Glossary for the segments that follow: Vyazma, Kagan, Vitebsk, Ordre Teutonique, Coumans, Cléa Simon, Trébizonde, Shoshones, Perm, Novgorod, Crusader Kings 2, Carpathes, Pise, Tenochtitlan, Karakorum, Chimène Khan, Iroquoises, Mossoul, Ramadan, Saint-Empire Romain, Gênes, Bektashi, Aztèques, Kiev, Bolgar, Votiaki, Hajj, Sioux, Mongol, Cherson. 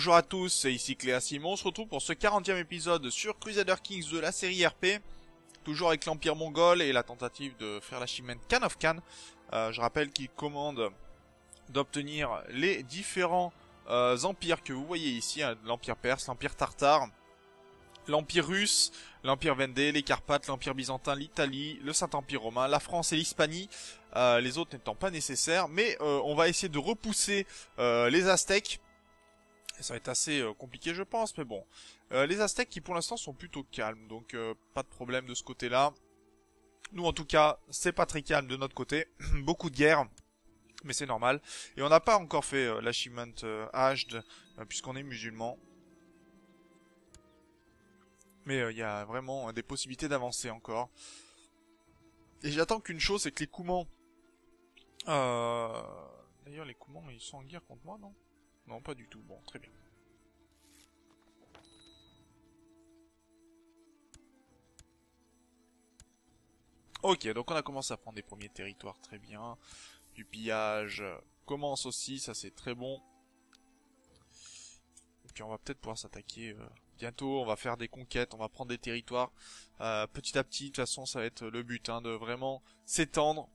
Bonjour à tous, c'est ici Cléa Simon, on se retrouve pour ce 40e épisode sur Crusader Kings 2, la série RP, toujours avec l'Empire mongol et la tentative de faire la Chimène Khan of Khan. Je rappelle qu'il commande d'obtenir les différents empires que vous voyez ici, hein, l'Empire perse, l'Empire tartare, l'Empire russe, l'Empire vendée, les Carpathes, l'Empire byzantin, l'Italie, le Saint-Empire romain, la France et l'Hispanie, les autres n'étant pas nécessaires, mais on va essayer de repousser les Aztèques. Ça va être assez compliqué je pense, mais bon. Les Aztèques qui pour l'instant sont plutôt calmes, donc pas de problème de ce côté-là. Nous en tout cas, c'est pas très calme de notre côté, beaucoup de guerres, mais c'est normal. Et on n'a pas encore fait l'achievement Hajj, puisqu'on est musulman. Mais il y a vraiment des possibilités d'avancer encore. Et j'attends qu'une chose, c'est que les Coumans... D'ailleurs les Coumans, ils sont en guerre contre moi, non ? Non, pas du tout. Bon, très bien. Ok, donc on a commencé à prendre des premiers territoires, très bien. Du pillage commence aussi, ça c'est très bon. Et puis on va peut-être pouvoir s'attaquer bientôt, on va faire des conquêtes, on va prendre des territoires. Petit à petit, de toute façon ça va être le but, hein, de vraiment s'étendre.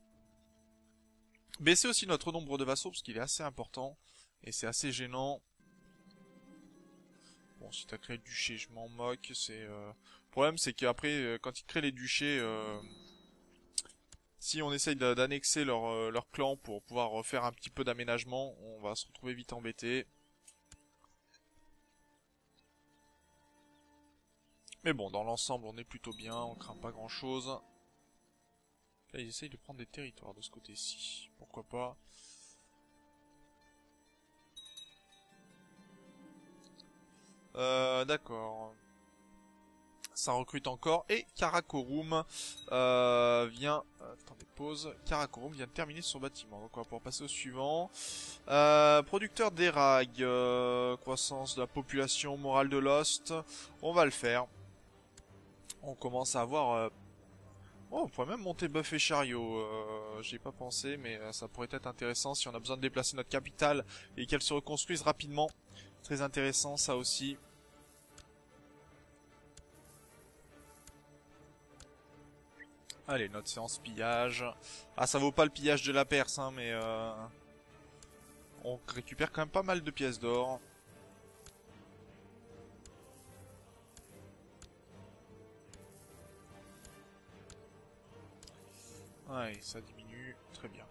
Baisser aussi notre nombre de vassaux, parce qu'il est assez important. Et c'est assez gênant. Bon, si t'as créé le duché, je m'en moque. C'est le problème, c'est qu'après, quand ils créent les duchés, si on essaye d'annexer leur clan pour pouvoir faire un petit peu d'aménagement, on va se retrouver vite embêté. Mais bon, dans l'ensemble, on est plutôt bien. On craint pas grand-chose. Là, ils essayent de prendre des territoires de ce côté-ci. Pourquoi pas ? D'accord. Ça recrute encore. Et Karakorum vient... Attendez, pause. Karakorum vient de terminer son bâtiment. Donc on va pouvoir passer au suivant. Producteur d'érag. Croissance de la population, morale de l'host. On va le faire. On commence à avoir... Oh, on pourrait même monter bœuf et chariot. J'y ai pas pensé, mais ça pourrait être intéressant si on a besoin de déplacer notre capitale et qu'elle se reconstruise rapidement. Très intéressant ça aussi. Allez, notre séance pillage. Ah, ça vaut pas le pillage de la Perse, hein, mais on récupère quand même pas mal de pièces d'or. Ouais, ça diminue. Très bien.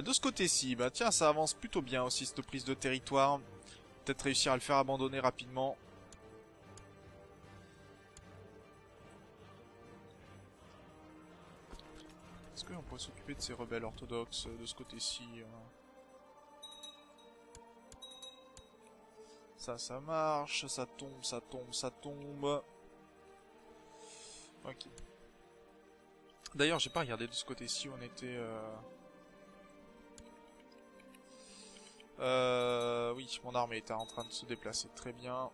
De ce côté-ci, bah tiens, ça avance plutôt bien aussi cette prise de territoire. Peut-être réussir à le faire abandonner rapidement. Est-ce qu'on pourrait s'occuper de ces rebelles orthodoxes de ce côté-ci? Ça marche, ça tombe. Ok. D'ailleurs, j'ai pas regardé de ce côté-ci, on était... oui, mon armée était en train de se déplacer, très bien.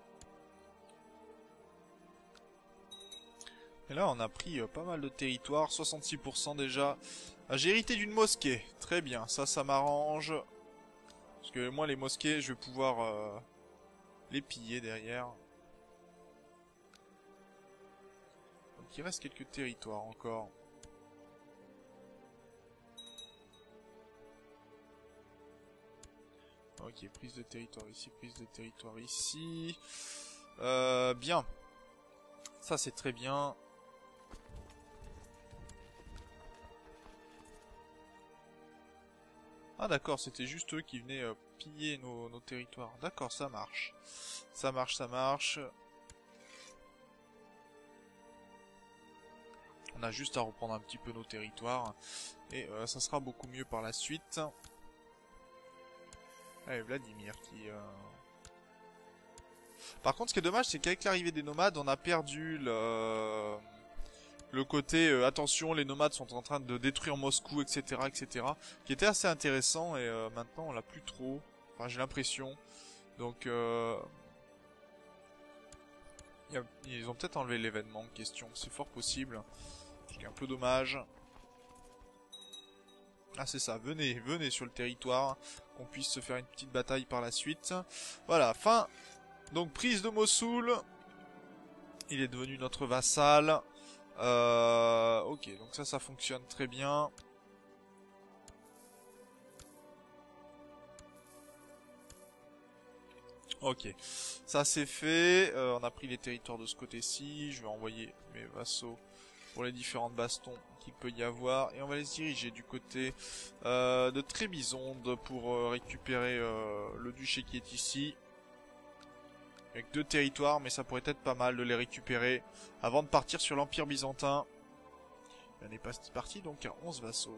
Et là, on a pris pas mal de territoire, 66% déjà. Ah, j'ai hérité d'une mosquée, très bien, ça m'arrange. Parce que moi, les mosquées, je vais pouvoir les piller derrière. Donc il reste quelques territoires encore. Ok, prise de territoire ici, prise de territoire ici. Bien. Ça, c'est très bien. Ah d'accord, c'était juste eux qui venaient piller nos territoires. D'accord, ça marche. Ça marche. On a juste à reprendre un petit peu nos territoires. Et ça sera beaucoup mieux par la suite. Allez, Vladimir qui... Par contre, ce qui est dommage, c'est qu'avec l'arrivée des nomades, on a perdu le côté attention, les nomades sont en train de détruire Moscou, etc. qui était assez intéressant, et maintenant, on l'a plus trop. Enfin, j'ai l'impression. Donc, ils ont peut-être enlevé l'événement en question. C'est fort possible. C'est un peu dommage. Ah c'est ça, venez, venez sur le territoire, qu'on puisse se faire une petite bataille par la suite. Voilà, fin. Donc prise de Mossoul. Il est devenu notre vassal. Ok, donc ça, ça fonctionne très bien. Ok, ça c'est fait. On a pris les territoires de ce côté-ci. Je vais envoyer mes vassaux pour les différentes bastons qu'il peut y avoir. Et on va les diriger du côté de Trébizonde pour récupérer le duché qui est ici. Avec deux territoires, mais ça pourrait être pas mal de les récupérer avant de partir sur l'Empire Byzantin. On est parti donc à 11 vassaux.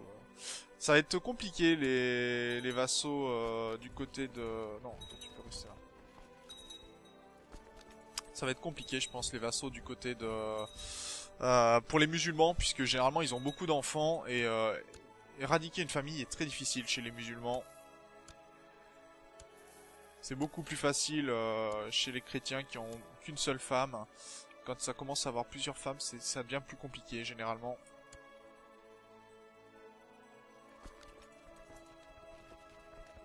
Ça va être compliqué les vassaux du côté de... Non, tu peux rester là. Ça va être compliqué, je pense, les vassaux du côté de... pour les musulmans, puisque généralement ils ont beaucoup d'enfants et éradiquer une famille est très difficile chez les musulmans. C'est beaucoup plus facile chez les chrétiens qui ont qu'une seule femme. Quand ça commence à avoir plusieurs femmes, ça devient plus compliqué généralement.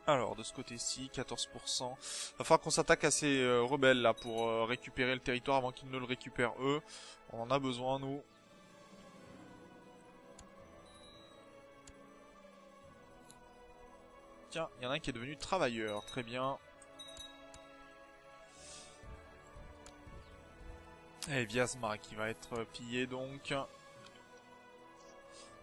Alors de ce côté-ci, 14%. Il va falloir qu'on s'attaque à ces rebelles là pour récupérer le territoire avant qu'ils ne le récupèrent eux. On en a besoin nous. Tiens, il y en a un qui est devenu travailleur, très bien. Et Vyazma qui va être pillé donc.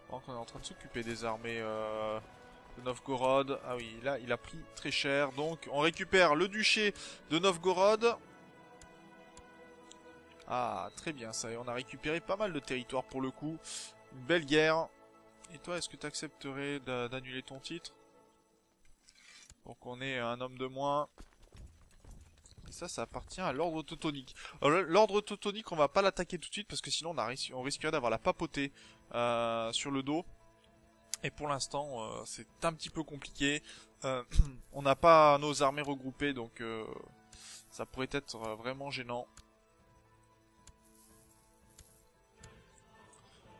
Donc on est en train de s'occuper des armées de Novgorod. Ah oui, là il a pris très cher. Donc on récupère le duché de Novgorod. Ah très bien ça. Et on a récupéré pas mal de territoire pour le coup. Une belle guerre. Et toi est-ce que tu accepterais d'annuler ton titre? Donc on est un homme de moins. Et ça, ça appartient à l'ordre teutonique. L'ordre teutonique, on va pas l'attaquer tout de suite parce que sinon on risquerait d'avoir la papauté sur le dos. Et pour l'instant, c'est un petit peu compliqué. On n'a pas nos armées regroupées, donc ça pourrait être vraiment gênant.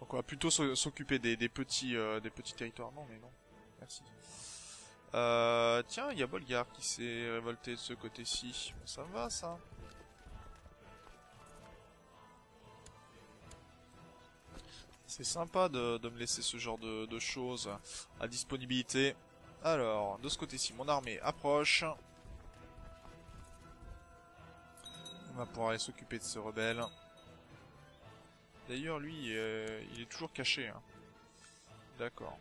Donc on va plutôt s'occuper des petits territoires. Non, mais non. Merci. Tiens, il y a Bolgar qui s'est révolté de ce côté-ci. Ça va, ça. C'est sympa de me laisser ce genre de choses à disponibilité. Alors, de ce côté-ci, mon armée approche. On va pouvoir aller s'occuper de ce rebelle. D'ailleurs, lui, il est toujours caché. Hein. D'accord.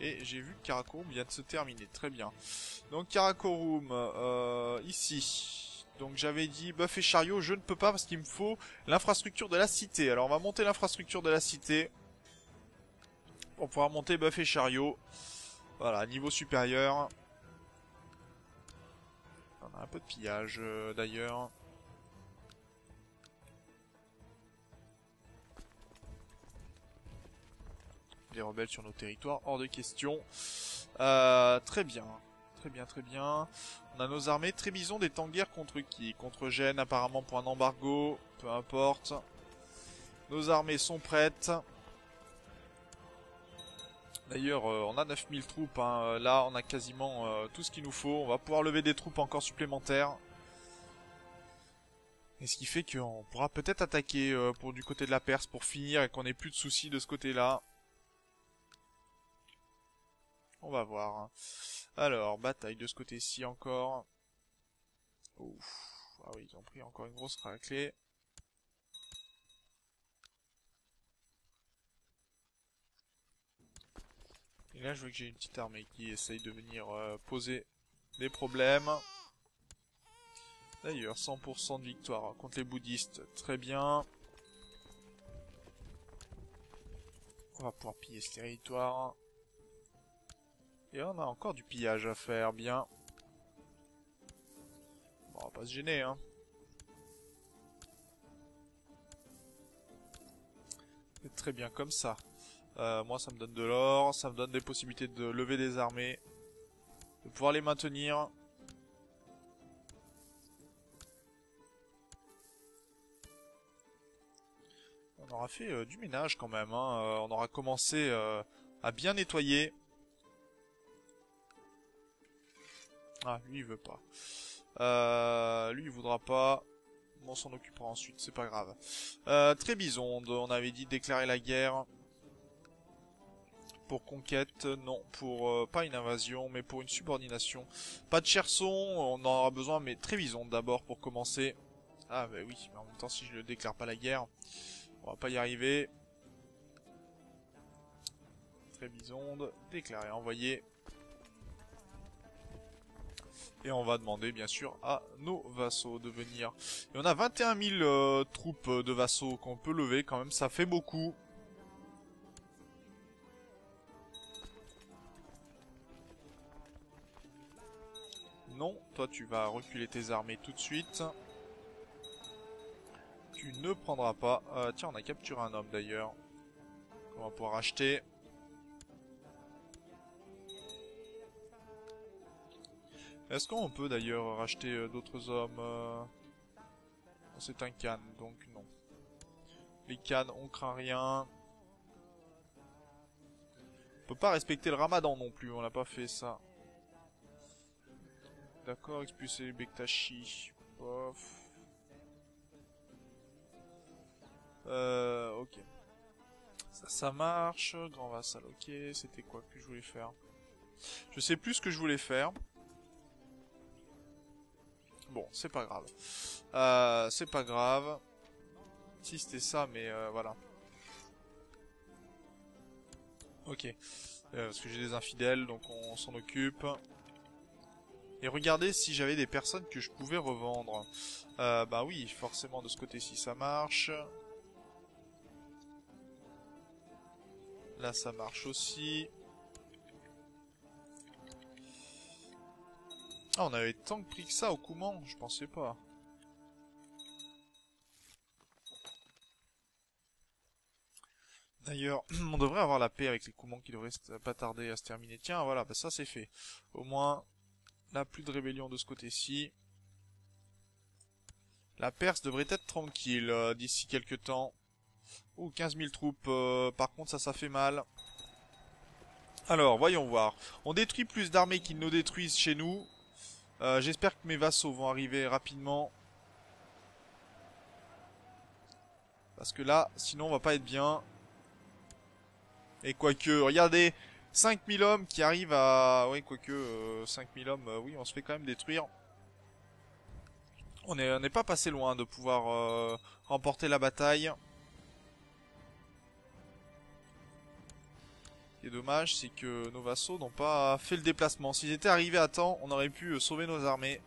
Et j'ai vu que Karakorum vient de se terminer, très bien. Donc Karakorum, ici. Donc j'avais dit bœuf et chariot, je ne peux pas parce qu'il me faut l'infrastructure de la cité. Alors on va monter l'infrastructure de la cité. Pour pouvoir monter bœuf et chariot. Voilà, niveau supérieur. On a un peu de pillage d'ailleurs. Des rebelles sur nos territoires, hors de question. Très bien. Très bien, très bien. On a nos armées. Trébizonde est en guerre contre qui? Contre Gênes, apparemment pour un embargo. Peu importe. Nos armées sont prêtes. D'ailleurs, on a 9000 troupes. Hein. Là, on a quasiment tout ce qu'il nous faut. On va pouvoir lever des troupes encore supplémentaires. Et ce qui fait qu'on pourra peut-être attaquer du côté de la Perse pour finir et qu'on n'ait plus de soucis de ce côté-là. On va voir. Alors, bataille de ce côté-ci encore. Ouf. Ah oui, ils ont pris encore une grosse raclée. Et là, je vois que j'ai une petite armée qui essaye de venir poser des problèmes. D'ailleurs, 100% de victoire contre les bouddhistes. Très bien. On va pouvoir piller ce territoire. Et on a encore du pillage à faire, bien. Bon, on va pas se gêner, hein. C'est très bien comme ça. Moi, ça me donne de l'or, ça me donne des possibilités de lever des armées. De pouvoir les maintenir. On aura fait du ménage quand même, hein. On aura commencé à bien nettoyer. Ah, lui il veut pas. Lui il voudra pas. On s'en occupera ensuite, c'est pas grave. Trébizonde, on avait dit déclarer la guerre. Pour conquête, non, pour pas une invasion, mais pour une subordination. Pas de Cherson, on en aura besoin, mais Trébizonde d'abord pour commencer. Ah bah oui, mais en même temps si je ne déclare pas la guerre, on va pas y arriver. Trébizonde, déclarer, envoyer. Et on va demander bien sûr à nos vassaux de venir. Et on a 21 000 troupes de vassaux qu'on peut lever quand même, ça fait beaucoup. Non, toi tu vas reculer tes armées tout de suite. Tu ne prendras pas... tiens, on a capturé un homme d'ailleurs. On va pouvoir acheter... Est-ce qu'on peut d'ailleurs racheter d'autres hommes? C'est un Khan, donc non. Les Khans, on craint rien. On peut pas respecter le ramadan non plus, on n'a pas fait ça. D'accord, expulser les Bektashi. Ok. Ça marche. Grand vassal, ok. C'était quoi que je voulais faire? Je sais plus ce que je voulais faire. Bon, c'est pas grave. C'est pas grave. Si c'était ça, mais voilà. Ok. Parce que j'ai des infidèles, donc on s'en occupe. Et regardez si j'avais des personnes que je pouvais revendre. Bah oui, forcément de ce côté-ci ça marche. Là ça marche aussi. Ah, on avait tant pris que ça au Coumans, je pensais pas. D'ailleurs, on devrait avoir la paix avec les Coumans qui devraient pas tarder à se terminer. Tiens, voilà, bah ça c'est fait. Au moins, là, plus de rébellion de ce côté-ci. La Perse devrait être tranquille d'ici quelques temps. Ouh, 15 000 troupes, par contre ça fait mal. Alors, voyons voir. On détruit plus d'armées qu'ils nous détruisent chez nous. J'espère que mes vassaux vont arriver rapidement. Parce que là, sinon on va pas être bien. Et quoique, regardez, 5000 hommes qui arrivent à... Oui, quoique, 5000 hommes, oui, on se fait quand même détruire. On n'est pas passé loin de pouvoir remporter la bataille. Ce qui est dommage, c'est que nos vassaux n'ont pas fait le déplacement. S'ils étaient arrivés à temps, on aurait pu sauver nos armées.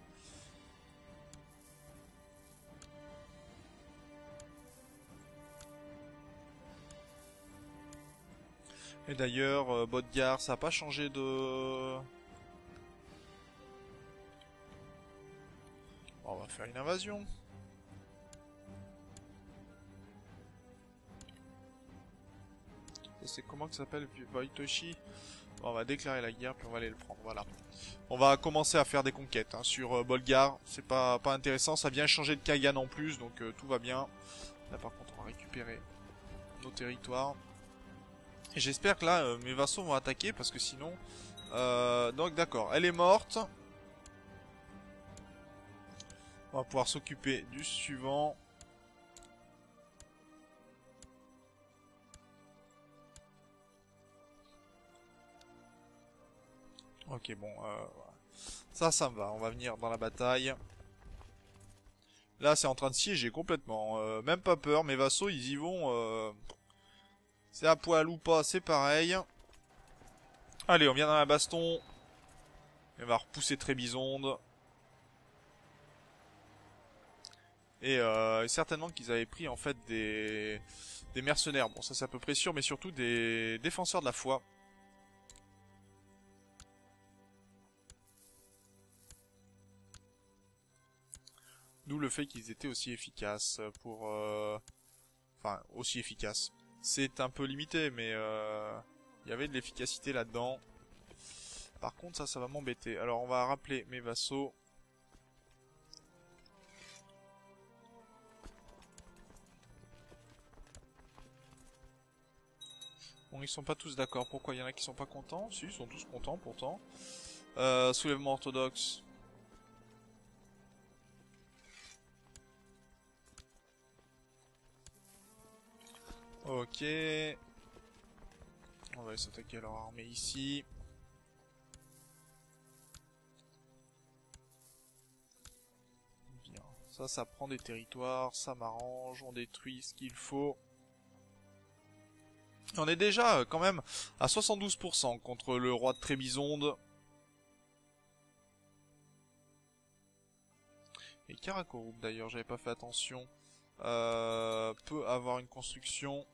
Et d'ailleurs, Bolgar, ça n'a pas changé de... Bon, on va faire une invasion. C'est comment que ça s'appelle, Votiaki? Bon, on va déclarer la guerre puis on va aller le prendre. Voilà. On va commencer à faire des conquêtes hein, sur Bolgar. C'est pas intéressant. Ça vient changer de Kagan en plus, donc tout va bien. Là par contre, on va récupérer nos territoires. Et j'espère que là, mes vassaux vont attaquer parce que sinon. Donc d'accord, elle est morte. On va pouvoir s'occuper du suivant. Ok, bon, ça me va, on va venir dans la bataille. Là, c'est en train de siéger complètement, même pas peur, mes vassaux, ils y vont, c'est à poil ou pas, c'est pareil. Allez, on vient dans la baston, et on va repousser Trébizonde. Et certainement qu'ils avaient pris, en fait, des mercenaires, bon, ça c'est à peu près sûr, mais surtout des défenseurs de la foi. D'où le fait qu'ils étaient aussi efficaces pour... Enfin, aussi efficaces. C'est un peu limité, mais il y avait de l'efficacité là-dedans. Par contre, ça va m'embêter. Alors, on va rappeler mes vassaux. Bon, ils sont pas tous d'accord. Pourquoi il y en a qui sont pas contents? Si, ils sont tous contents pourtant. Soulèvement orthodoxe. Ok. On va aller s'attaquer à leur armée ici. Bien. Ça, ça prend des territoires. Ça m'arrange. On détruit ce qu'il faut. On est déjà quand même à 72% contre le roi de Trébizonde. Et Karakorum d'ailleurs, j'avais pas fait attention. Peut avoir une construction.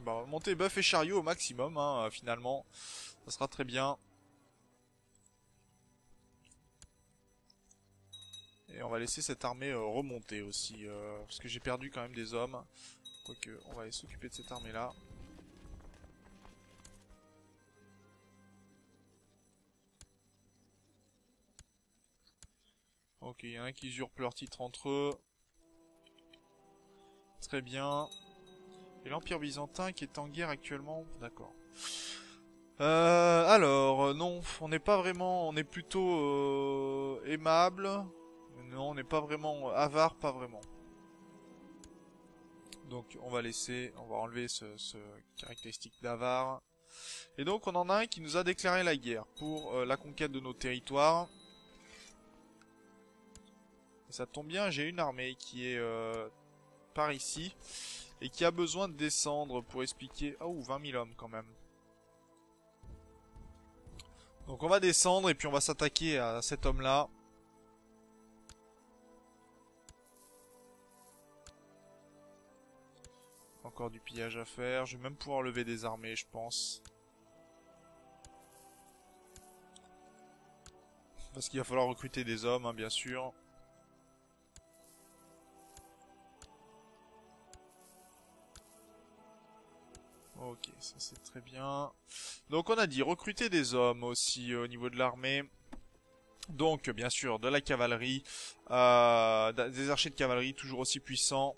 Bah, on va monter bœuf et chariot au maximum, hein, finalement. Ça sera très bien. Et on va laisser cette armée remonter aussi. Parce que j'ai perdu quand même des hommes. Quoique, on va aller s'occuper de cette armée-là. Ok, il y en a qui usurpent leur titre entre eux. Très bien. Et l'Empire byzantin qui est en guerre actuellement. D'accord. Alors, non, on n'est pas vraiment... On est plutôt aimable. Non, on n'est pas vraiment avare, pas vraiment. Donc on va laisser, on va enlever ce caractéristique d'avare. Et donc on en a un qui nous a déclaré la guerre pour la conquête de nos territoires. Et ça tombe bien, j'ai une armée qui est par ici et qui a besoin de descendre pour expliquer... Oh, 20 000 hommes quand même. Donc on va descendre et puis on va s'attaquer à cet homme-là. Encore du pillage à faire. Je vais même pouvoir lever des armées, je pense. Parce qu'il va falloir recruter des hommes, hein, bien sûr. Ok, ça c'est très bien. Donc on a dit recruter des hommes aussi au niveau de l'armée. Donc bien sûr de la cavalerie, des archers de cavalerie toujours aussi puissants.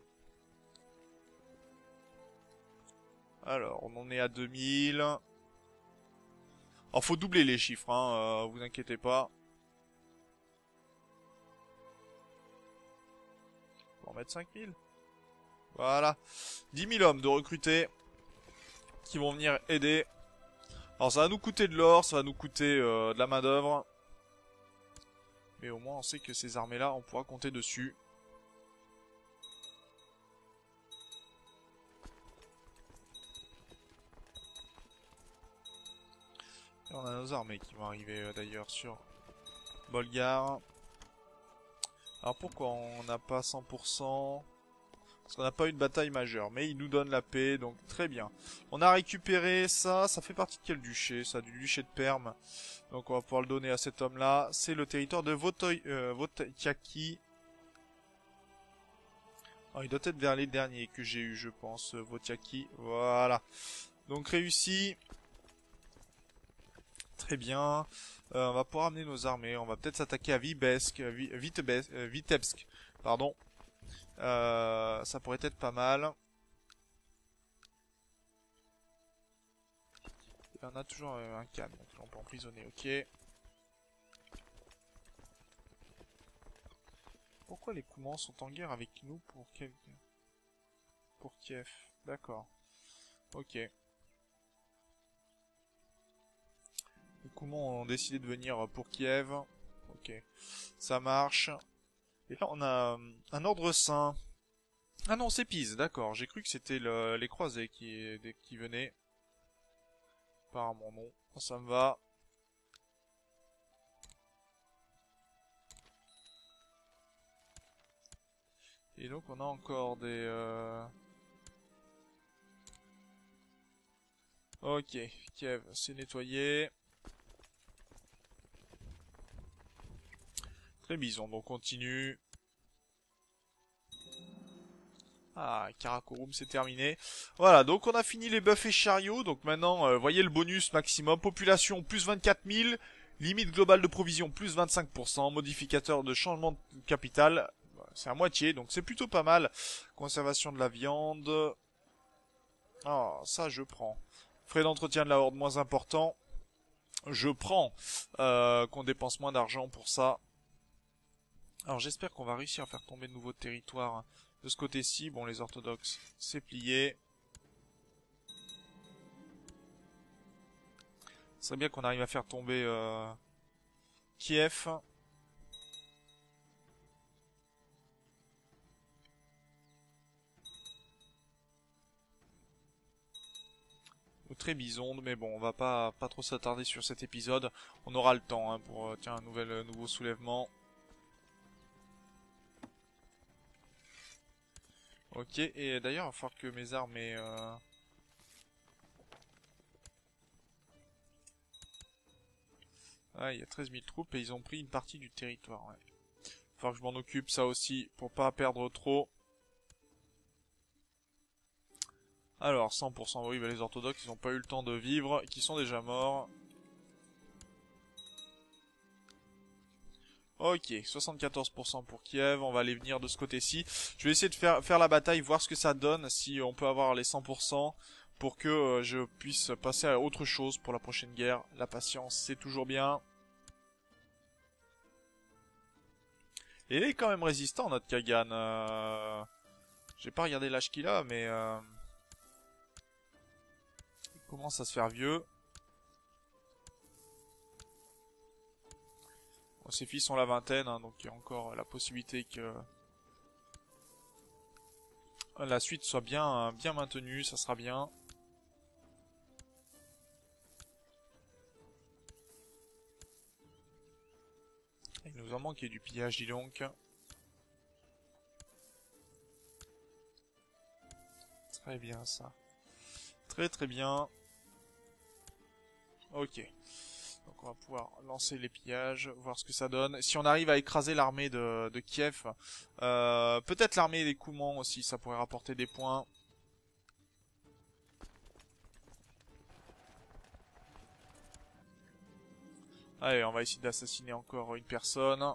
Alors, on en est à 2000. Alors, faut doubler les chiffres, hein, vous inquiétez pas. On va en mettre 5000. Voilà. 10 000 hommes de recruter qui vont venir aider. Alors, ça va nous coûter de l'or, ça va nous coûter de la main-d'œuvre. Mais au moins, on sait que ces armées-là, on pourra compter dessus. On a nos armées qui vont arriver d'ailleurs sur Bolgar. Alors pourquoi on n'a pas 100%? Parce qu'on n'a pas eu de bataille majeure, mais il nous donne la paix, donc très bien. On a récupéré ça, ça fait partie de quel duché? Ça, du duché de Perm. Donc on va pouvoir le donner à cet homme-là. C'est le territoire de Votiaki. Oh, il doit être vers les derniers que j'ai eu, je pense, Votiaki. Voilà. Donc réussi. Très bien, on va pouvoir amener nos armées, on va peut-être s'attaquer à Vitebsk, pardon. Ça pourrait être pas mal. Et on a toujours un Khan que l'on peut emprisonner, ok. Pourquoi les Coumans sont en guerre avec nous pour Kiev? Pour Kiev, d'accord, ok. Comment on a décidé de venir pour Kiev. Ok, ça marche. Et là on a un ordre saint. Ah non, c'est Pise, d'accord. J'ai cru que c'était les croisés qui venaient. Apparemment non, ça me va. Et donc on a encore des... Ok, Kiev, c'est nettoyé. Trébizonde, on continue. Ah, Karakorum, c'est terminé. Voilà, donc on a fini les buffs et chariots. Donc maintenant, voyez le bonus maximum. Population, plus 24 000. Limite globale de provision, plus 25%. Modificateur de changement de capital, c'est à moitié. Donc c'est plutôt pas mal. Conservation de la viande. Ah, ça je prends. Frais d'entretien de la horde moins important. Je prends qu'on dépense moins d'argent pour ça. Alors j'espère qu'on va réussir à faire tomber de nouveaux territoires de ce côté-ci. Bon, les orthodoxes, c'est plié. Ce serait bien qu'on arrive à faire tomber Kiev. Ou Trébizonde, mais bon, on va pas trop s'attarder sur cet épisode. On aura le temps hein, pour tiens, un nouveau soulèvement. Ok, et d'ailleurs, il va falloir que mes armées... Ah, il y a 13 000 troupes et ils ont pris une partie du territoire. Ouais. Il va falloir que je m'en occupe, ça aussi, pour pas perdre trop. Alors, 100%, oui, bah les orthodoxes, ils n'ont pas eu le temps de vivre, qui sont déjà morts. Ok, 74% pour Kiev, on va aller venir de ce côté-ci. Je vais essayer de faire la bataille, voir ce que ça donne, si on peut avoir les 100%, pour que je puisse passer à autre chose pour la prochaine guerre. La patience, c'est toujours bien. Et il est quand même résistant, notre Kagan. J'ai pas regardé l'âge qu'il a, mais... Il commence à se faire vieux. Ses fils ont la vingtaine, hein, donc il y a encore la possibilité que la suite soit bien maintenue, ça sera bien. Il nous en manque du pillage, dis donc. Très bien ça. Très très bien. Ok. Donc on va pouvoir lancer les pillages, voir ce que ça donne. Si on arrive à écraser l'armée de Kiev, peut-être l'armée des Coumans aussi, ça pourrait rapporter des points. Allez, on va essayer d'assassiner encore une personne.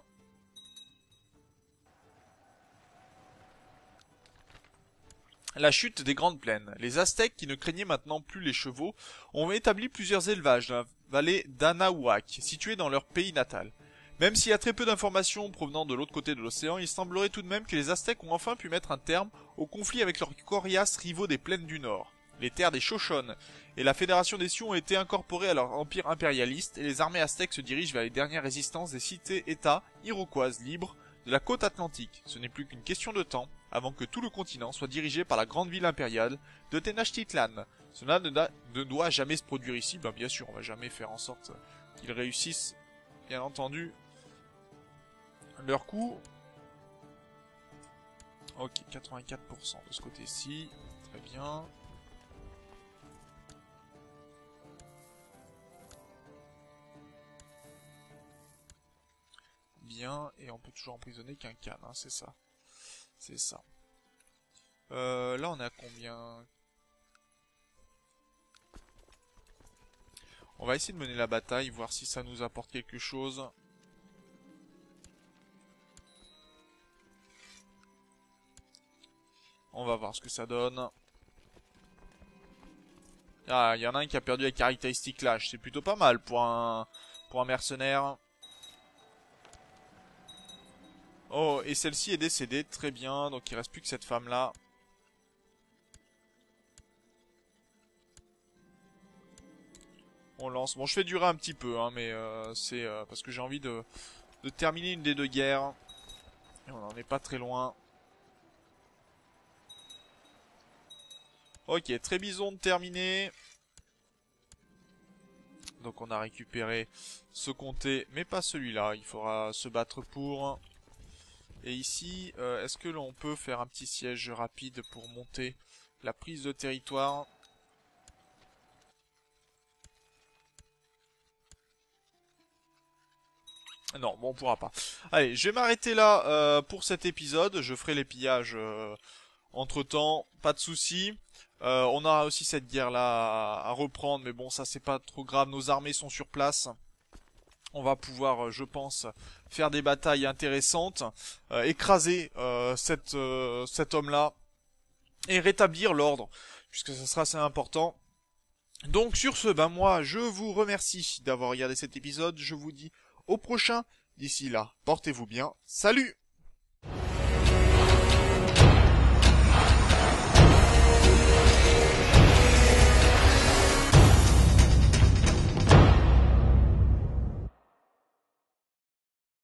La chute des grandes plaines. Les Aztèques, qui ne craignaient maintenant plus les chevaux, ont établi plusieurs élevages dans la vallée d'Anahuac, située dans leur pays natal. Même s'il y a très peu d'informations provenant de l'autre côté de l'océan, il semblerait tout de même que les Aztèques ont enfin pu mettre un terme au conflit avec leurs coriaces rivaux des plaines du Nord. Les terres des Shoshones et la Fédération des Sioux ont été incorporées à leur empire impérialiste et les armées aztèques se dirigent vers les dernières résistances des cités-états iroquoises libres de la côte atlantique. Ce n'est plus qu'une question de temps avant que tout le continent soit dirigé par la grande ville impériale de Tenochtitlan. Cela ne doit jamais se produire ici. Ben bien sûr, on va jamais faire en sorte qu'ils réussissent, bien entendu, leur coup. Ok, 84% de ce côté-ci. Très bien. Bien, et on peut toujours emprisonner qu'un Khan, hein, c'est ça. C'est ça. Là, on est à combien? On va essayer de mener la bataille, voir si ça nous apporte quelque chose. On va voir ce que ça donne. Ah, il y en a un qui a perdu la caractéristique lâche. C'est plutôt pas mal pour un mercenaire. Oh, et celle-ci est décédée, très bien, donc il reste plus que cette femme-là. On lance, bon je fais durer un petit peu, hein, mais c'est parce que j'ai envie de terminer une des deux guerres. Et on n'en est pas très loin. Ok, Trébizonde terminé. Donc on a récupéré ce comté, mais pas celui-là, il faudra se battre pour... Et ici, est-ce que l'on peut faire un petit siège rapide pour monter la prise de territoire? Non, bon, on pourra pas. Allez, je vais m'arrêter là pour cet épisode. Je ferai les pillages entre-temps, pas de soucis. On aura aussi cette guerre-là à reprendre, mais bon, ça c'est pas trop grave. Nos armées sont sur place. On va pouvoir, je pense, faire des batailles intéressantes, écraser cet homme-là et rétablir l'ordre. puisque ça sera assez important. Donc sur ce, ben moi je vous remercie d'avoir regardé cet épisode, je vous dis au prochain, d'ici là, portez-vous bien, salut!